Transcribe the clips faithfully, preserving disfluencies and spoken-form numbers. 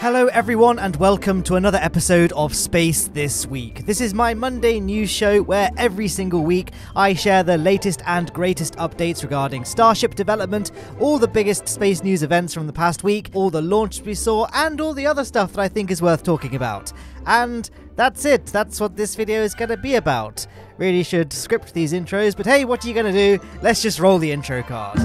Hello everyone and welcome to another episode of Space This Week. This is my Monday news show where every single week I share the latest and greatest updates regarding Starship development, all the biggest space news events from the past week, all the launches we saw, and all the other stuff that I think is worth talking about. And that's it, that's what this video is going to be about. Really should script these intros, but hey, what are you going to do? Let's just roll the intro card.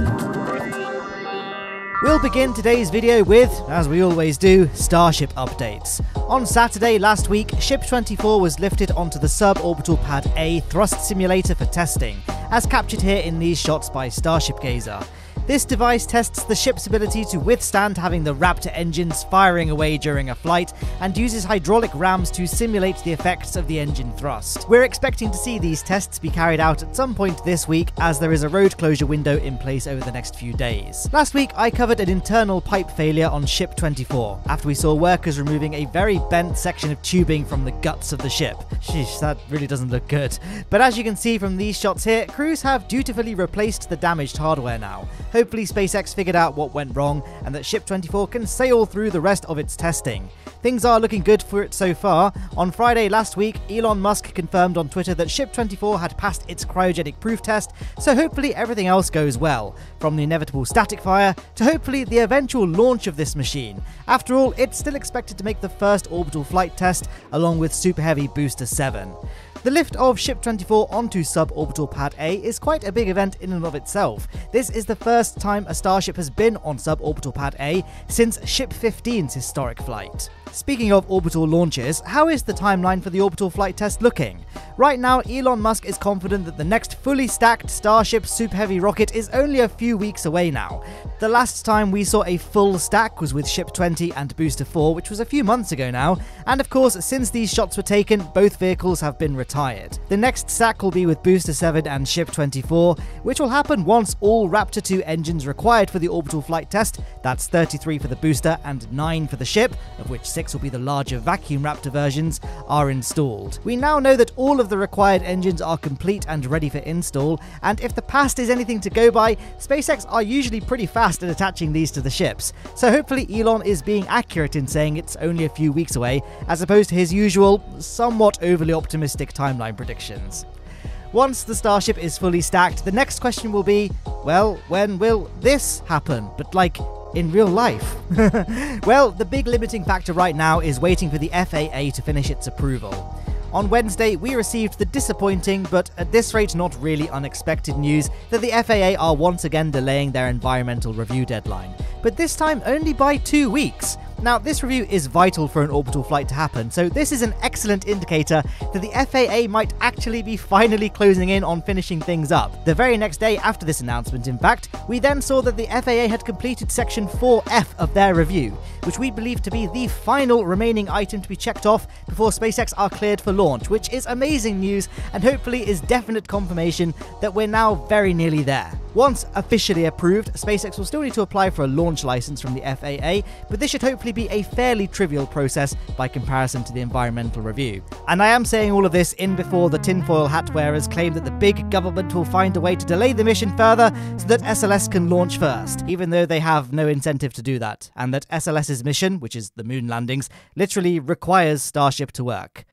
We'll begin today's video with, as we always do, Starship updates. On Saturday last week, Ship twenty-four was lifted onto the suborbital Pad A thrust simulator for testing, as captured here in these shots by Starship Gazer. This device tests the ship's ability to withstand having the Raptor engines firing away during a flight and uses hydraulic rams to simulate the effects of the engine thrust. We're expecting to see these tests be carried out at some point this week as there is a road closure window in place over the next few days. Last week I covered an internal pipe failure on Ship twenty-four after we saw workers removing a very bent section of tubing from the guts of the ship. Sheesh, that really doesn't look good. But as you can see from these shots here, crews have dutifully replaced the damaged hardware now. Hopefully SpaceX figured out what went wrong and that Ship twenty-four can sail through the rest of its testing. Things are looking good for it so far. On Friday last week, Elon Musk confirmed on Twitter that Ship twenty-four had passed its cryogenic proof test, so hopefully everything else goes well, from the inevitable static fire to hopefully the eventual launch of this machine. After all, it's still expected to make the first orbital flight test, along with Super Heavy Booster seven. The lift of Ship twenty-four onto suborbital Pad A is quite a big event in and of itself. This is the first time a Starship has been on suborbital Pad A since Ship fifteen's historic flight. Speaking of orbital launches, how is the timeline for the orbital flight test looking? Right now, Elon Musk is confident that the next fully stacked Starship Super Heavy rocket is only a few weeks away now. The last time we saw a full stack was with Ship twenty and Booster four, which was a few months ago now, and of course, since these shots were taken, both vehicles have been retired. The next stack will be with Booster seven and Ship twenty-four, which will happen once all Raptor two engines required for the orbital flight test, that's thirty-three for the Booster and nine for the Ship, of which six will be the larger vacuum Raptor versions, are installed. We now know that all of the required engines are complete and ready for install, and if the past is anything to go by, SpaceX are usually pretty fast at attaching these to the ships, so hopefully Elon is being accurate in saying it's only a few weeks away, as opposed to his usual, somewhat overly optimistic timeline predictions. Once the Starship is fully stacked, the next question will be, well, when will this happen? But like, in real life. Well, the big limiting factor right now is waiting for the F A A to finish its approval. On Wednesday, we received the disappointing, but at this rate not really unexpected news that the F A A are once again delaying their environmental review deadline, but this time only by two weeks. Now, this review is vital for an orbital flight to happen, so this is an excellent indicator that the F A A might actually be finally closing in on finishing things up. The very next day after this announcement, in fact, we then saw that the F A A had completed Section four F of their review, which we believe to be the final remaining item to be checked off before SpaceX are cleared for launch, which is amazing news and hopefully is definite confirmation that we're now very nearly there. Once officially approved, SpaceX will still need to apply for a launch license from the F A A, but this should hopefully be a fairly trivial process by comparison to the environmental review. And I am saying all of this in before the tinfoil hat wearers claim that the big government will find a way to delay the mission further so that S L S can launch first, even though they have no incentive to do that, and that SLS's mission, which is the moon landings, literally requires Starship to work.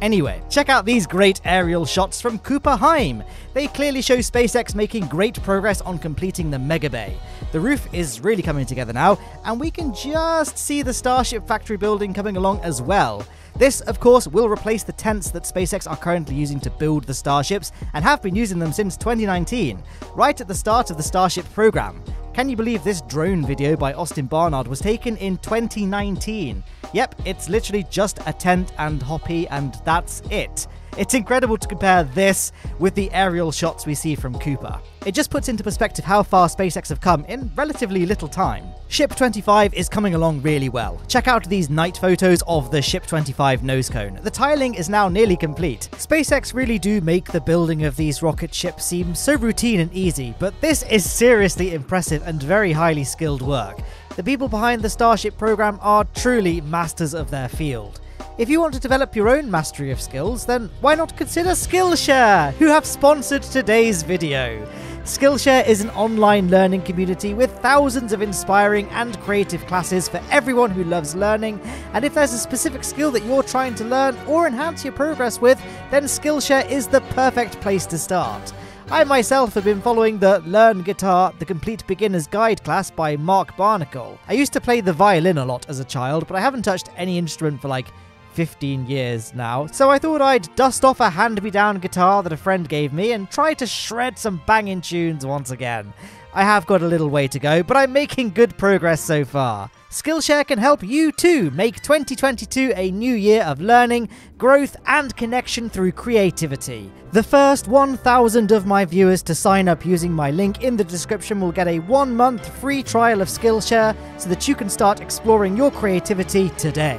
Anyway, check out these great aerial shots from Cooper Hime. They clearly show SpaceX making great progress on completing the mega bay. The roof is really coming together now, and we can just see the Starship factory building coming along as well. This, of course, will replace the tents that SpaceX are currently using to build the Starships, and have been using them since twenty nineteen, right at the start of the Starship program. Can you believe this drone video by Austin Barnard was taken in twenty nineteen? Yep, it's literally just a tent and Hoppy and that's it. It's incredible to compare this with the aerial shots we see from Cooper. It just puts into perspective how far SpaceX have come in relatively little time. Ship twenty-five is coming along really well. Check out these night photos of the Ship twenty-five nose cone. The tiling is now nearly complete. SpaceX really do make the building of these rocket ships seem so routine and easy, but this is seriously impressive and very highly skilled work. The people behind the Starship program are truly masters of their field. If you want to develop your own mastery of skills, then why not consider Skillshare, who have sponsored today's video. Skillshare is an online learning community with thousands of inspiring and creative classes for everyone who loves learning. And if there's a specific skill that you're trying to learn or enhance your progress with, then Skillshare is the perfect place to start. I myself have been following the Learn Guitar, The Complete Beginner's Guide class by Mark Barnacle. I used to play the violin a lot as a child, but I haven't touched any instrument for like fifteen years now, so I thought I'd dust off a hand-me-down guitar that a friend gave me and try to shred some banging tunes once again. I have got a little way to go, but I'm making good progress so far. Skillshare can help you too make twenty twenty-two a new year of learning, growth and connection through creativity. The first one thousand of my viewers to sign up using my link in the description will get a one-month free trial of Skillshare so that you can start exploring your creativity today.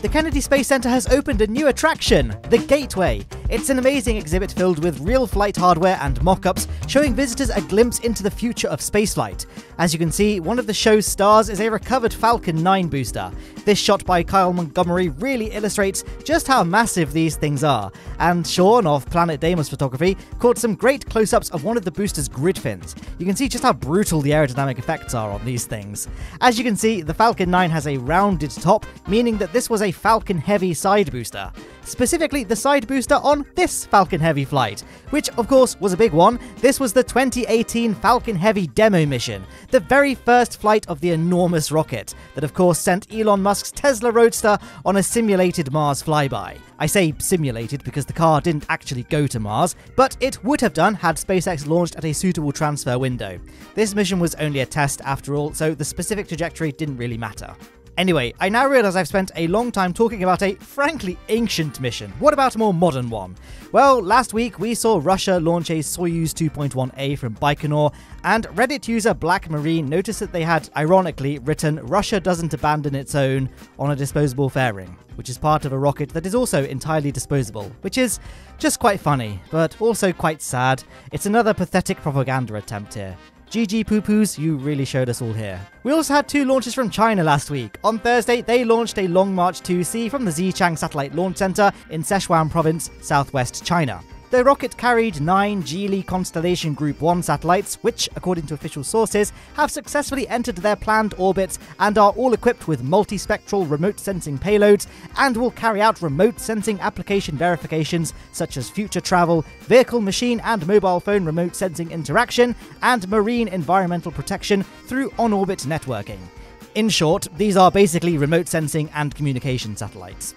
The Kennedy Space Center has opened a new attraction, the Gateway. It's an amazing exhibit filled with real flight hardware and mock-ups, showing visitors a glimpse into the future of spaceflight. As you can see, one of the show's stars is a recovered Falcon nine booster. This shot by Kyle Montgomery really illustrates just how massive these things are. And Sean of Planet Deimos Photography caught some great close-ups of one of the booster's grid fins. You can see just how brutal the aerodynamic effects are on these things. As you can see, the Falcon nine has a rounded top, meaning that this was a A Falcon Heavy side booster. Specifically, the side booster on this Falcon Heavy flight, which of course was a big one. This was the twenty eighteen Falcon Heavy demo mission, the very first flight of the enormous rocket that of course sent Elon Musk's Tesla Roadster on a simulated Mars flyby. I say simulated because the car didn't actually go to Mars, but it would have done had SpaceX launched at a suitable transfer window. This mission was only a test after all, so the specific trajectory didn't really matter. Anyway, I now realise I've spent a long time talking about a frankly ancient mission. What about a more modern one? Well, last week we saw Russia launch a Soyuz two point one A from Baikonur, and Reddit user Black Marine noticed that they had, ironically, written "Russia doesn't abandon its own" on a disposable fairing, which is part of a rocket that is also entirely disposable, which is just quite funny, but also quite sad. It's another pathetic propaganda attempt here. G G poo-poos, you really showed us all here. We also had two launches from China last week. On Thursday, they launched a Long March two C from the Xichang Satellite Launch Center in Sichuan Province, southwest China. The rocket carried nine Geely Constellation Group one satellites, which, according to official sources, have successfully entered their planned orbits and are all equipped with multispectral remote sensing payloads and will carry out remote sensing application verifications such as future travel, vehicle, machine and mobile phone remote sensing interaction, and marine environmental protection through on-orbit networking. In short, these are basically remote sensing and communication satellites.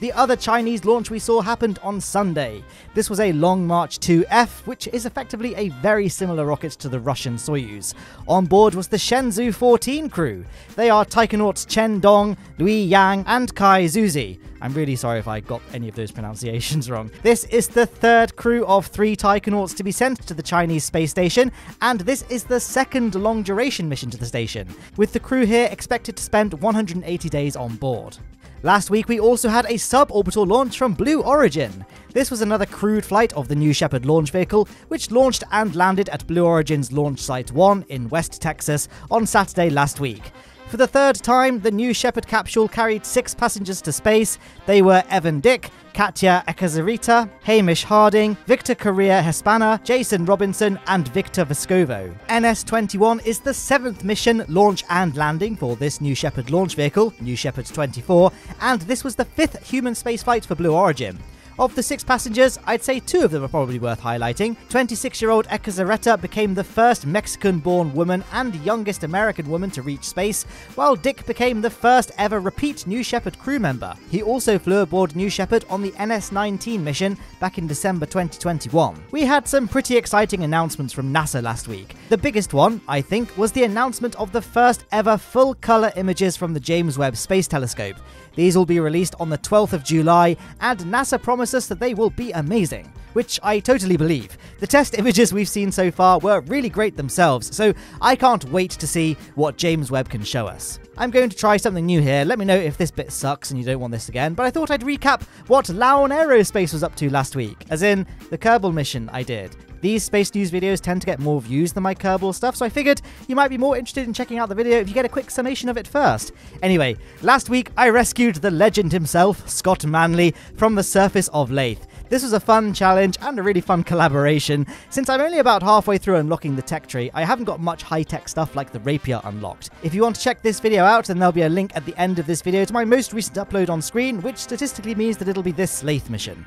The other Chinese launch we saw happened on Sunday. This was a Long March two F, which is effectively a very similar rocket to the Russian Soyuz. On board was the Shenzhou fourteen crew. They are taikonauts Chen Dong, Lui Yang, and Kai Zuzi. I'm really sorry if I got any of those pronunciations wrong. This is the third crew of three taikonauts to be sent to the Chinese space station, and this is the second long-duration mission to the station, with the crew here expected to spend one hundred eighty days on board. Last week we also had a sub-orbital launch from Blue Origin. This was another crewed flight of the New Shepard launch vehicle, which launched and landed at Blue Origin's Launch Site one in West Texas on Saturday last week. For the third time, the New Shepard capsule carried six passengers to space. They were Evan Dick, Katya Ekazarita, Hamish Harding, Victor Correa Hispana, Jason Robinson, and Victor Vescovo. N S twenty-one is the seventh mission, launch and landing for this New Shepard launch vehicle, New Shepard twenty-four, and this was the fifth human spaceflight for Blue Origin. Of the six passengers, I'd say two of them are probably worth highlighting. twenty-six-year-old Ekazareta became the first Mexican-born woman and youngest American woman to reach space, while Dick became the first ever repeat New Shepard crew member. He also flew aboard New Shepard on the N S nineteen mission back in December twenty twenty-one. We had some pretty exciting announcements from NASA last week. The biggest one, I think, was the announcement of the first ever full-color images from the James Webb Space Telescope. These will be released on the twelfth of July, and NASA promised us that they will be amazing, which I totally believe. The test images we've seen so far were really great themselves, so I can't wait to see what James Webb can show us. I'm going to try something new here. Let me know if this bit sucks and you don't want this again, but I thought I'd recap what Laon Aerospace was up to last week, as in the Kerbal mission I did. These space news videos tend to get more views than my Kerbal stuff, so I figured you might be more interested in checking out the video if you get a quick summation of it first. Anyway, last week I rescued the legend himself, Scott Manley, from the surface of Lathe. This was a fun challenge and a really fun collaboration. Since I'm only about halfway through unlocking the tech tree, I haven't got much high-tech stuff like the rapier unlocked. If you want to check this video out, then there'll be a link at the end of this video to my most recent upload on screen, which statistically means that it'll be this Lathe mission.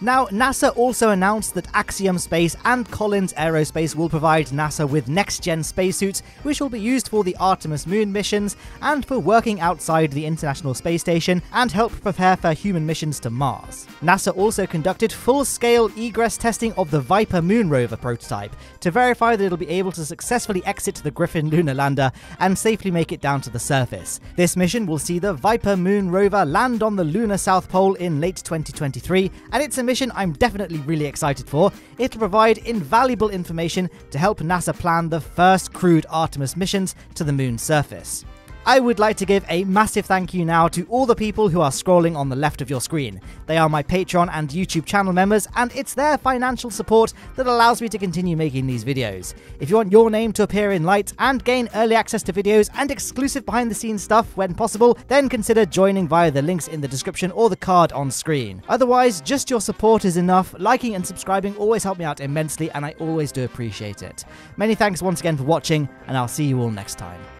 Now, NASA also announced that Axiom Space and Collins Aerospace will provide NASA with next-gen spacesuits, which will be used for the Artemis moon missions and for working outside the International Space Station and help prepare for human missions to Mars. NASA also conducted full-scale egress testing of the Viper Moon Rover prototype to verify that it'll be able to successfully exit the Griffin lunar lander and safely make it down to the surface. This mission will see the Viper Moon Rover land on the lunar South Pole in late twenty twenty-three, and it's a mission I'm definitely really excited for. It'll provide invaluable information to help NASA plan the first crewed Artemis missions to the moon's surface. I would like to give a massive thank you now to all the people who are scrolling on the left of your screen. They are my Patreon and YouTube channel members, and it's their financial support that allows me to continue making these videos. If you want your name to appear in lights and gain early access to videos and exclusive behind-the-scenes stuff when possible, then consider joining via the links in the description or the card on screen. Otherwise, just your support is enough. Liking and subscribing always help me out immensely, and I always do appreciate it. Many thanks once again for watching, and I'll see you all next time.